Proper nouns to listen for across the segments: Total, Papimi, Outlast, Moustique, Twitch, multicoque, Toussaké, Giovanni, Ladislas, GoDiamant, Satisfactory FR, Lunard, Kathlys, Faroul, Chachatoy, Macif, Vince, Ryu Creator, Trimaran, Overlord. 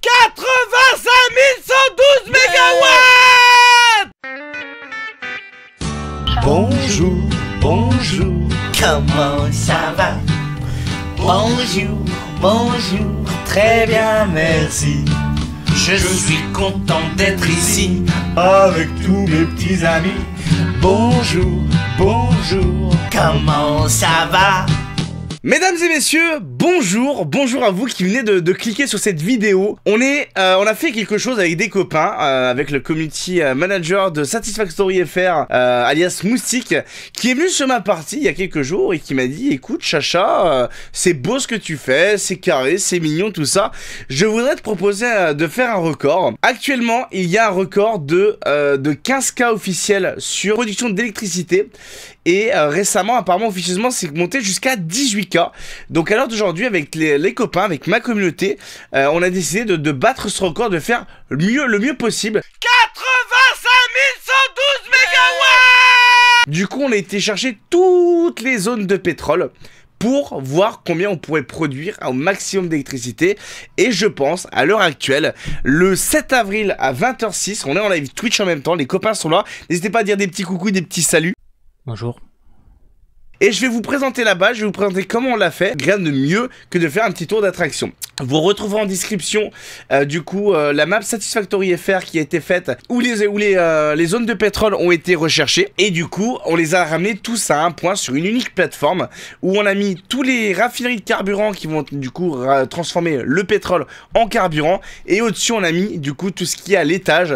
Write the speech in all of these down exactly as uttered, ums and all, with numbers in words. quatre-vingt-cinq mille cent douze mégawatts. Bonjour, bonjour, comment ça va? Bonjour, bonjour, très bien, merci. Je suis content d'être ici avec tous mes petits amis. Bonjour, bonjour, comment ça va? Mesdames et messieurs, bonjour, bonjour à vous qui venez de, de cliquer sur cette vidéo. On est, euh, on a fait quelque chose avec des copains, euh, avec le community manager de Satisfactory F R, euh, alias Moustique, qui est venu sur ma partie il y a quelques jours et qui m'a dit, écoute Chacha, euh, c'est beau ce que tu fais, c'est carré, c'est mignon tout ça. Je voudrais te proposer euh, de faire un record. Actuellement, il y a un record de, euh, de quinze K officiel sur production d'électricité et euh, récemment, apparemment officieusement, c'est monté jusqu'à dix-huit K. Donc à l'heure d'aujourd'hui, avec les, les copains, avec ma communauté, euh, on a décidé de, de battre ce record, de faire le mieux, le mieux possible. quatre-vingt-cinq mille cent douze mégawatts. Du coup, on a été chercher toutes les zones de pétrole pour voir combien on pourrait produire un maximum d'électricité. Et je pense, à l'heure actuelle, le sept avril à vingt heures six, on est en live Twitch en même temps, les copains sont là. N'hésitez pas à dire des petits coucous, des petits saluts. Bonjour. Et je vais vous présenter là-bas, je vais vous présenter comment on l'a fait. Rien de mieux que de faire un petit tour d'attraction. Vous retrouverez en description euh, du coup euh, la map Satisfactory F R qui a été faite, où les, où les, euh, les zones de pétrole ont été recherchées. Et du coup, on les a ramenés tous à un point sur une unique plateforme où on a mis tous les raffineries de carburant qui vont du coup transformer le pétrole en carburant. Et au-dessus, on a mis du coup tout ce qui est à l'étage.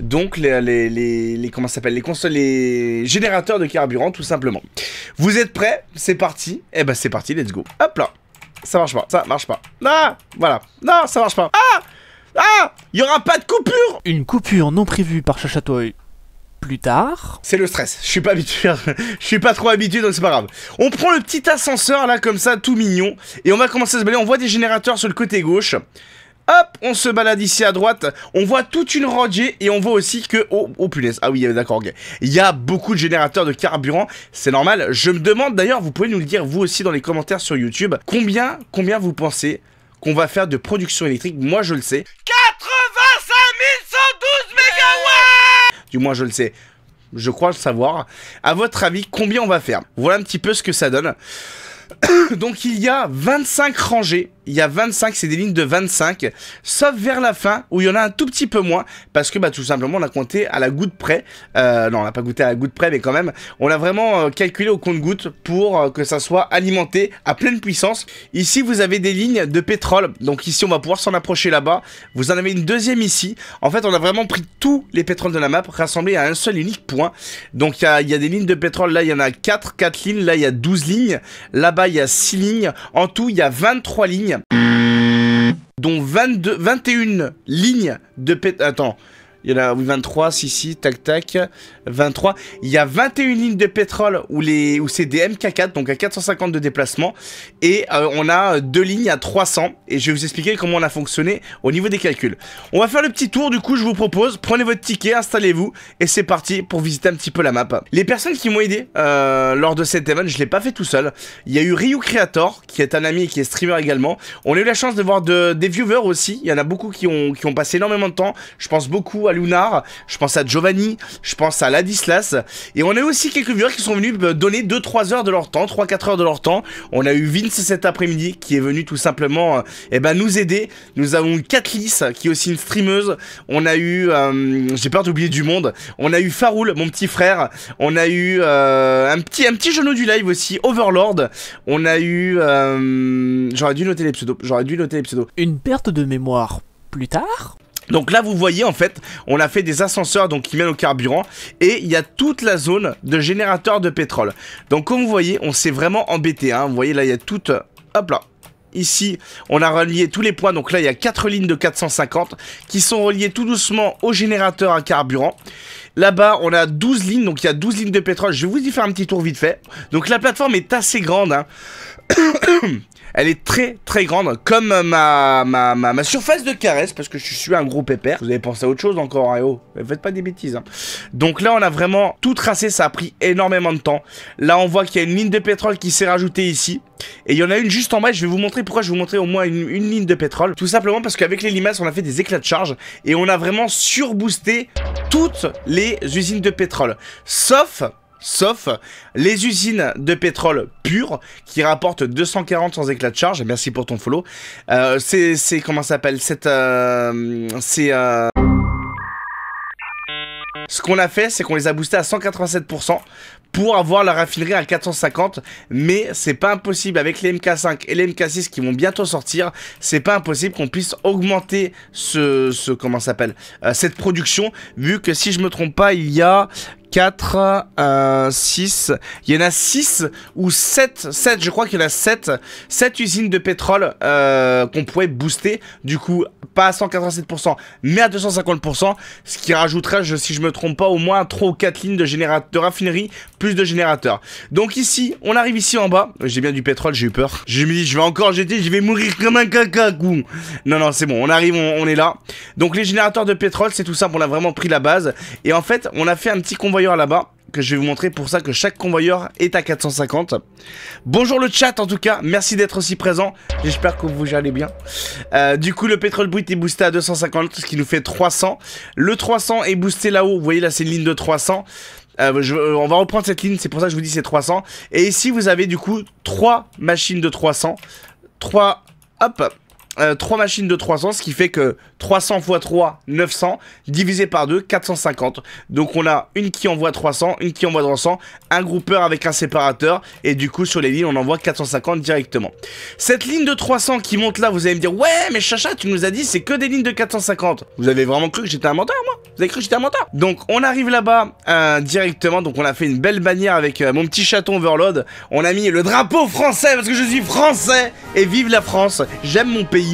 Donc les, les, les, les comment ça s'appelle, les consoles, les générateurs de carburant tout simplement. Vous êtes prêts? C'est parti. Eh ben c'est parti, let's go. Hop là. Ça marche pas, ça marche pas. Ah, voilà. Non, ça marche pas. Ah, ah, il y aura pas de coupure. Une coupure non prévue par Chachatoy plus tard. C'est le stress. Je suis pas habitué. Je suis pas trop habitué, donc c'est pas grave. On prend le petit ascenseur là comme ça, tout mignon, et on va commencer à se balader. On voit des générateurs sur le côté gauche. Hop, on se balade ici à droite, on voit toute une rangée et on voit aussi que... Oh, oh punaise, ah oui, d'accord, okay. Il y a beaucoup de générateurs de carburant, c'est normal. Je me demande d'ailleurs, vous pouvez nous le dire vous aussi dans les commentaires sur YouTube, combien, combien vous pensez qu'on va faire de production électrique? Moi, je le sais. quatre-vingt-cinq mille cent douze mégawatts. Du moins, je le sais. Je crois le savoir. À votre avis, combien on va faire? Voilà un petit peu ce que ça donne. Donc il y a vingt-cinq rangées, il y a vingt-cinq, c'est des lignes de vingt-cinq, sauf vers la fin où il y en a un tout petit peu moins, parce que bah tout simplement on a compté à la goutte près, euh, non on n'a pas goûté à la goutte près mais quand même, on a vraiment euh, calculé au compte-goutte pour euh, que ça soit alimenté à pleine puissance. Ici vous avez des lignes de pétrole, donc ici on va pouvoir s'en approcher là-bas, vous en avez une deuxième ici, en fait on a vraiment pris tous les pétroles de la map, rassemblés à un seul unique point, donc il y a, y a des lignes de pétrole, là il y en a quatre, quatre lignes, là il y a douze lignes, là-bas il y a six lignes, en tout il y a vingt-trois lignes, dont vingt-deux, vingt et une lignes de pétrole, attends, il y en a vingt-trois, si si, tac tac, vingt-trois, il y a vingt et une lignes de pétrole où, les, où c'est des M K quatre, donc à quatre cent cinquante de déplacement, et euh, on a deux lignes à trois cents, et je vais vous expliquer comment on a fonctionné au niveau des calculs. On va faire le petit tour, du coup je vous propose, prenez votre ticket, installez-vous, et c'est parti pour visiter un petit peu la map. Les personnes qui m'ont aidé euh, lors de cet event, je ne l'ai pas fait tout seul, il y a eu Ryu Creator, qui est un ami et qui est streamer également, on a eu la chance de voir de, des viewers aussi, il y en a beaucoup qui ont, qui ont passé énormément de temps, je pense beaucoup à Lunard, je pense à Giovanni, je pense à Ladislas, et on a eu aussi quelques viewers qui sont venus donner deux trois heures de leur temps, trois quatre heures de leur temps. On a eu Vince cet après-midi qui est venu tout simplement euh, eh ben, nous aider. Nous avons eu Kathlys qui est aussi une streameuse, on a eu, euh, j'ai peur d'oublier du monde, on a eu Faroul, mon petit frère, on a eu euh, un, petit, un petit genou du live aussi, Overlord, on a eu, euh, j'aurais dû noter les pseudos, j'aurais dû noter les pseudos. Une perte de mémoire plus tard. Donc là vous voyez en fait on a fait des ascenseurs donc qui mènent au carburant et il y a toute la zone de générateur de pétrole. Donc comme vous voyez on s'est vraiment embêté hein. Vous voyez là il y a toute... Hop là. Ici on a relié tous les points, donc là il y a quatre lignes de quatre cent cinquante qui sont reliées tout doucement au générateur à carburant. Là-bas, on a douze lignes, donc il y a douze lignes de pétrole. Je vais vous y faire un petit tour vite fait. Donc la plateforme est assez grande, hein. Elle est très très grande, comme ma, ma, ma, ma surface de caresse, parce que je suis un gros pépère. Vous avez pensé à autre chose encore, hein, oh, faites pas des bêtises, hein. Donc là, on a vraiment tout tracé, ça a pris énormément de temps. Là, on voit qu'il y a une ligne de pétrole qui s'est rajoutée ici. Et il y en a une juste en bas, je vais vous montrer pourquoi je vais vous montrer au moins une, une ligne de pétrole. Tout simplement parce qu'avec les limaces, on a fait des éclats de charge et on a vraiment surboosté toutes les usines de pétrole. Sauf... Sauf les usines de pétrole pur qui rapportent deux cent quarante sans éclat de charge. Merci pour ton follow. Euh, c'est... Comment ça s'appelle? C'est... Euh, c'est... Euh... Ce qu'on a fait, c'est qu'on les a boostés à cent quatre-vingt-sept pour cent pour avoir la raffinerie à quatre cent cinquante. Mais c'est pas impossible avec les M K cinq et les M K six qui vont bientôt sortir. C'est pas impossible qu'on puisse augmenter ce... ce comment ça s'appelle euh, cette production. Vu que si je me trompe pas, il y a... quatre, six, il y en a six ou sept, sept, je crois qu'il y en a sept, sept usines de pétrole euh, qu'on pourrait booster, du coup pas à cent quatre-vingt-sept pour cent mais à deux cent cinquante pour cent, ce qui rajouterait, je, si je me trompe pas, au moins trois ou quatre lignes de, de raffinerie, plus de générateurs. Donc ici, on arrive ici en bas, j'ai bien du pétrole, j'ai eu peur, je me dis je vais encore jeter, je vais mourir comme un caca, goût. Non non c'est bon, on arrive, on, on est là. Donc les générateurs de pétrole, c'est tout simple, on a vraiment pris la base, et en fait on a fait un petit convoi là-bas, que je vais vous montrer pour ça que chaque convoyeur est à quatre cent cinquante. Bonjour le chat en tout cas, merci d'être aussi présent, j'espère que vous allez bien. Euh, du coup le pétrole brut est boosté à deux cent cinquante, ce qui nous fait trois cents. Le trois cents est boosté là-haut, vous voyez là c'est une ligne de trois cents. Euh, je, euh, on va reprendre cette ligne, c'est pour ça que je vous dis c'est trois cents. Et ici vous avez du coup trois machines de trois cents. trois, hop Euh, trois machines de trois cents, ce qui fait que trois cents fois trois, neuf cents, divisé par deux, quatre cent cinquante. Donc on a une qui envoie trois cents, une qui envoie deux cents, un groupeur avec un séparateur, et du coup sur les lignes on envoie quatre cent cinquante directement. Cette ligne de trois cents qui monte là, vous allez me dire, ouais mais Chacha tu nous as dit c'est que des lignes de quatre cent cinquante. Vous avez vraiment cru que j'étais un menteur moi? Vous avez cru que j'étais un menteur? Donc on arrive là-bas euh, directement, donc on a fait une belle bannière avec euh, mon petit chaton Overlord. On a mis le drapeau français parce que je suis français et vive la France, j'aime mon pays.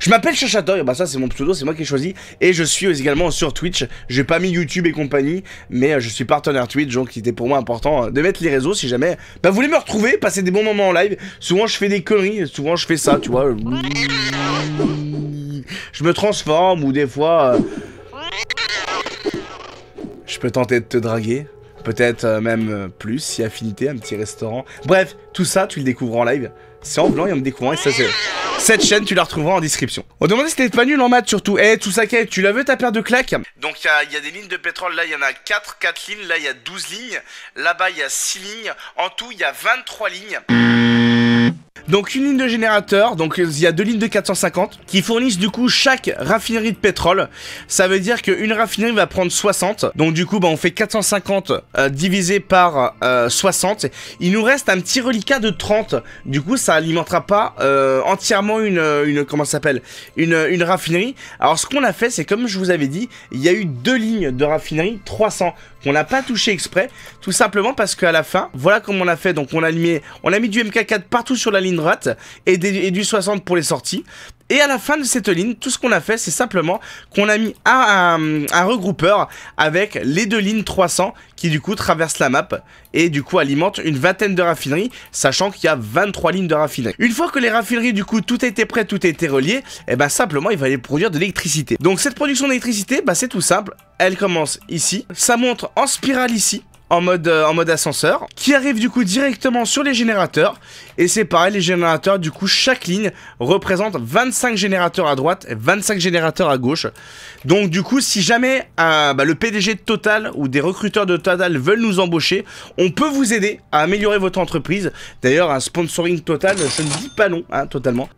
Je m'appelle Chachatoy, bah ça c'est mon pseudo, c'est moi qui ai choisi. Et je suis également sur Twitch. J'ai pas mis YouTube et compagnie, mais je suis partenaire Twitch, donc il était pour moi important de mettre les réseaux si jamais bah vous voulez me retrouver, passer des bons moments en live. Souvent je fais des conneries, souvent je fais ça, tu vois. Je me transforme ou des fois euh... je peux tenter de te draguer. Peut-être même plus, si affinité, un petit restaurant. Bref, tout ça, tu le découvres en live. C'est en blanc et en me découvrant. Et ça, c'est... Cette chaîne, tu la retrouveras en description. On demandait si t'étais pas nul en maths, surtout. Eh, hey, Toussaké, tu la veux, ta paire de claques? Donc, il y, y a des lignes de pétrole. Là, il y en a quatre, quatre lignes. Là, il y a douze lignes. Là-bas, il y a six lignes. En tout, il y a vingt-trois lignes. Donc une ligne de générateur, donc il y a deux lignes de quatre cent cinquante qui fournissent du coup chaque raffinerie de pétrole. Ça veut dire qu'une raffinerie va prendre soixante, donc du coup bah, on fait quatre cent cinquante euh, divisé par euh, soixante. Il nous reste un petit reliquat de trente, du coup ça alimentera pas euh, entièrement une, une comment ça s'appelle une, une raffinerie. Alors ce qu'on a fait c'est comme je vous avais dit, il y a eu deux lignes de raffinerie trois cents qu'on n'a pas touché exprès, tout simplement parce qu'à la fin, voilà comment on a fait. Donc on a, mis, on a mis du M K quatre partout sur la ligne droite et, des, et du soixante pour les sorties. Et à la fin de cette ligne, tout ce qu'on a fait, c'est simplement qu'on a mis un, un, un regroupeur avec les deux lignes trois cents qui du coup traversent la map et du coup alimentent une vingtaine de raffineries, sachant qu'il y a vingt-trois lignes de raffineries. Une fois que les raffineries du coup tout était prêt, tout était relié, et ben simplement il fallait produire de l'électricité. Donc cette production d'électricité, bah, c'est tout simple, elle commence ici, ça monte en spirale ici. En mode, euh, en mode ascenseur, qui arrive du coup directement sur les générateurs. Et c'est pareil, les générateurs, du coup, chaque ligne représente vingt-cinq générateurs à droite et vingt-cinq générateurs à gauche. Donc du coup, si jamais euh, bah, le P D G de Total ou des recruteurs de Total veulent nous embaucher, on peut vous aider à améliorer votre entreprise. D'ailleurs, un sponsoring Total, je ne dis pas non, hein, totalement.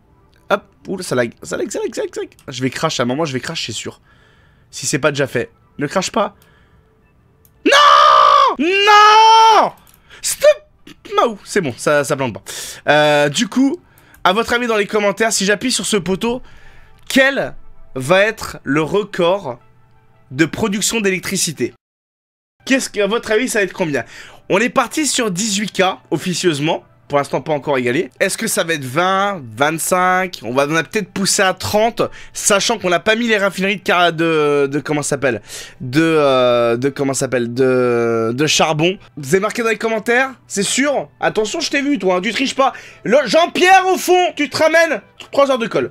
Hop, ouh, ça lag, ça lag, ça lag, ça lag, ça lag. Je vais crash, à un moment, je vais crash, c'est sûr. Si c'est pas déjà fait, ne crash pas. Non, stop. C'est bon, ça, ça plante pas. Euh, du coup, à votre avis dans les commentaires, si j'appuie sur ce poteau, quel va être le record de production d'électricité? Qu'est-ce que, à votre avis, ça va être combien? On est parti sur dix-huit K, officieusement. pour l'instant pas encore égalé. Est-ce que ça va être vingt, vingt-cinq? On va, on a peut-être poussé à trente, sachant qu'on n'a pas mis les raffineries de, de, de comment ça s'appelle, de, euh, de comment ça s'appelle, de, de charbon. Vous avez marqué dans les commentaires, c'est sûr. Attention, je t'ai vu, toi, hein, tu triches pas. Le Jean-Pierre au fond, tu te ramènes trois heures de colle.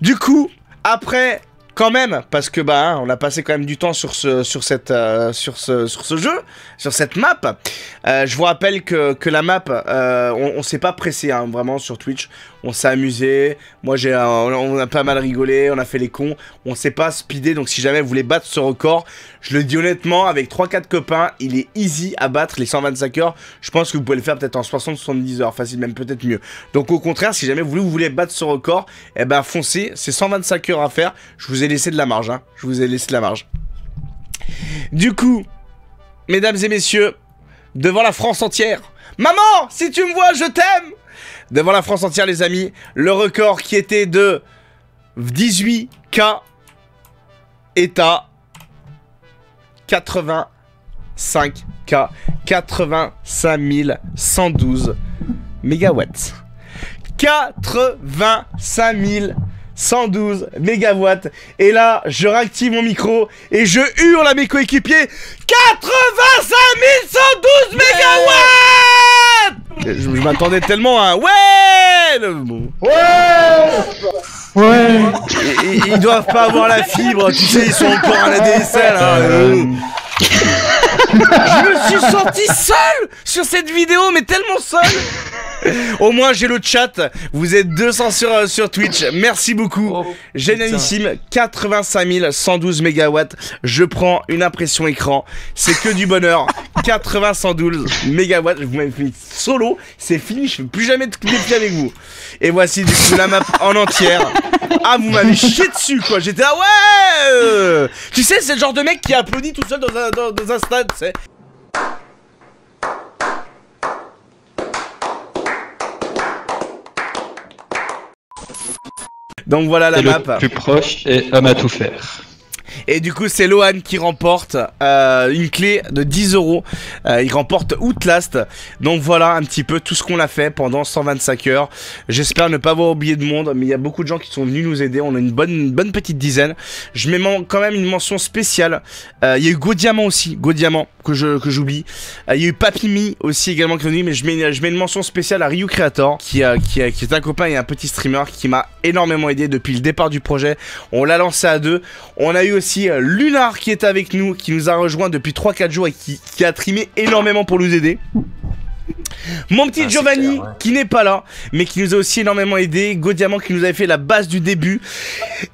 Du coup, après, quand même, parce que bah, hein, on a passé quand même du temps sur ce, sur cette, euh, sur ce, sur ce jeu, sur cette map. Euh, je vous rappelle que, que la map, euh, on, on s'est pas pressé, hein, vraiment sur Twitch. On s'est amusé. Moi, j'ai, euh, on a pas mal rigolé, on a fait les cons. On s'est pas speedé, donc si jamais vous voulez battre ce record, je le dis honnêtement, avec trois quatre copains, il est easy à battre les cent vingt-cinq heures. Je pense que vous pouvez le faire peut-être en soixante à soixante-dix heures, facile, même peut-être mieux. Donc au contraire, si jamais vous voulez, vous voulez battre ce record, eh ben foncez, c'est cent vingt-cinq heures à faire. Je vous ai laissé de la marge, hein. Je vous ai laissé de la marge. Du coup, mesdames et messieurs, devant la France entière, maman, si tu me vois, je t'aime. Devant la France entière, les amis, le record qui était de dix-huit K est à quatre-vingt-cinq K, quatre-vingt-cinq mille cent douze mégawatts. quatre-vingt-cinq mille cent douze mégawatts. Et là, je réactive mon micro et je hurle à mes coéquipiers, quatre-vingt-cinq mille cent douze mégawatts. Je, je m'attendais tellement à un ouais, le... ouais, ouais. Ils, ils doivent pas avoir la fibre, tu sais, ils sont encore à la D S L, hein, euh... Je me suis senti seul sur cette vidéo, mais tellement seul. Au moins j'ai le chat. Vous êtes deux cents sur, euh, sur Twitch. Merci beaucoup. Oh, génialissime. Quatre-vingt-cinq mille cent douze mégawatts. Je prends une impression écran. C'est que du bonheur. quatre-vingt mille cent douze mégawatts. Je vous m'avez fait solo. C'est fini. Je ne fais plus jamais de défi avec vous. Et voici du coup la map en entière. Ah, vous m'avez chié dessus, quoi. J'étais là, ouais, euh... Tu sais, c'est le genre de mec qui applaudit tout seul dans un, dans, dans un stade, tu sais. Donc voilà la map. Le plus proche et homme à tout faire. Et du coup, c'est Lohan qui remporte euh, une clé de dix euros. Euh, il remporte Outlast. Donc voilà un petit peu tout ce qu'on a fait pendant cent vingt-cinq heures. J'espère ne pas avoir oublié de monde, mais il y a beaucoup de gens qui sont venus nous aider. On a une bonne, une bonne petite dizaine. Je mets quand même une mention spéciale. Euh, il y a eu GoDiamant aussi, GoDiamant que je que j'oublie. Euh, il y a eu Papimi aussi également qui est venu, mais je mets je mets une mention spéciale à Ryu Creator qui euh, qui, euh, qui est un copain et un petit streamer qui m'a énormément aidé depuis le départ du projet. On l'a lancé à deux. On a eu aussi Lunard qui est avec nous, qui nous a rejoint depuis trois quatre jours et qui, qui a trimé énormément pour nous aider. Mon petit ah, Giovanni clair, ouais. qui n'est pas là, mais qui nous a aussi énormément aidé. GoDiamant qui nous avait fait la base du début.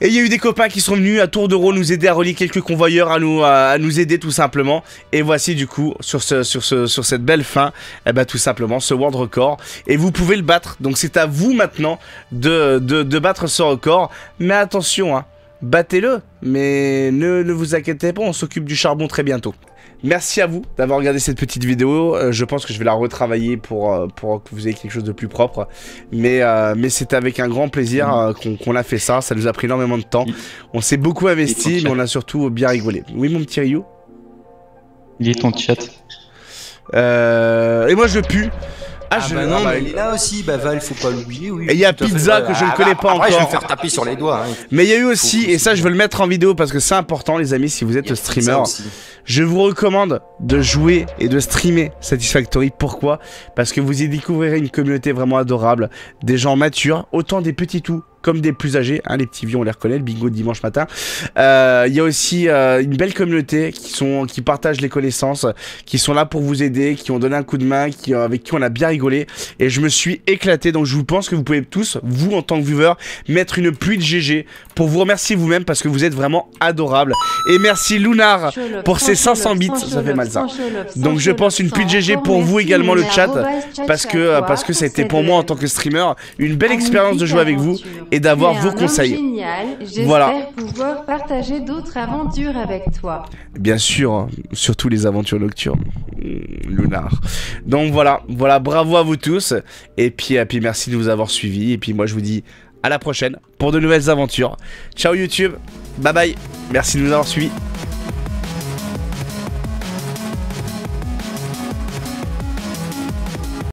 Et il y a eu des copains qui sont venus à tour de rôle nous aider à relier quelques convoyeurs, à nous, à, à nous aider tout simplement. Et voici du coup sur, ce, sur, ce, sur cette belle fin, eh ben, tout simplement ce world record. Et vous pouvez le battre, donc c'est à vous maintenant de, de, de battre ce record. Mais attention, hein, battez-le, mais ne, ne vous inquiétez pas, on s'occupe du charbon très bientôt. Merci à vous d'avoir regardé cette petite vidéo. Euh, je pense que je vais la retravailler pour, euh, pour que vous ayez quelque chose de plus propre. Mais, euh, mais c'est avec un grand plaisir euh, qu'on qu'on a fait ça. Ça nous a pris énormément de temps. On s'est beaucoup investi, mais on a surtout bien rigolé. Oui, mon petit Ryu. Il est ton chat. Euh, et moi, je pue. Ah, ah je... bah non, ah bah... mais il est là aussi, bah Val, faut pas l'oublier, oui. Et il y a Pizza que je ah ne connais bah, pas après, encore. Je vais me faire taper sur les doigts. Hein. Mais il y a eu aussi, faut... et ça je veux le mettre en vidéo parce que c'est important les amis, si vous êtes streamer, je vous recommande de jouer et de streamer Satisfactory. Pourquoi? Parce que vous y découvrirez une communauté vraiment adorable, des gens matures, autant des petits tout comme des plus âgés, hein, les petits vieux on les reconnaît, le bingo de dimanche matin. Il euh, y a aussi euh, une belle communauté qui, sont, qui partagent les connaissances, qui sont là pour vous aider, qui ont donné un coup de main, qui, euh, avec qui on a bien rigolé, et je me suis éclaté, donc je vous pense que vous pouvez tous, vous en tant que viewer, mettre une pluie de G G pour vous remercier vous-même parce que vous êtes vraiment adorables. Et merci Lunard pour ses cinq cents bits, ça fait mal ça. Donc je pense une pluie de G G pour vous également le chat, parce que, parce que ça a été pour moi en tant que streamer une belle expérience de jouer avec vous. Et d'avoir vos conseils. Génial, j'espère voilà. pouvoir partager d'autres aventures avec toi. Bien sûr, surtout les aventures nocturnes. Lunard. Donc voilà, voilà, bravo à vous tous. Et puis, et puis merci de nous avoir suivis. Et puis moi je vous dis à la prochaine pour de nouvelles aventures. Ciao YouTube, bye bye. Merci de nous avoir suivis.